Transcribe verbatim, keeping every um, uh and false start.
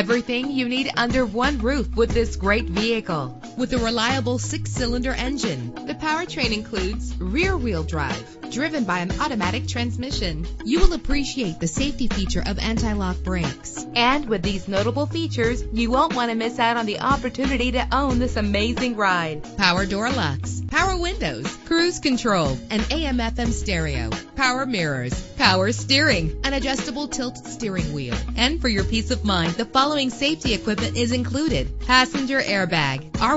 Everything you need under one roof with this great vehicle. With a reliable six-cylinder engine, the powertrain includes rear-wheel drive, driven by an automatic transmission. You will appreciate the safety feature of anti-lock brakes. And with these notable features, you won't want to miss out on the opportunity to own this amazing ride. Power door locks, power windows, cruise control, an A M F M stereo, power mirrors, power steering, an adjustable tilt steering wheel. And for your peace of mind, the following safety equipment is included: passenger airbag. Our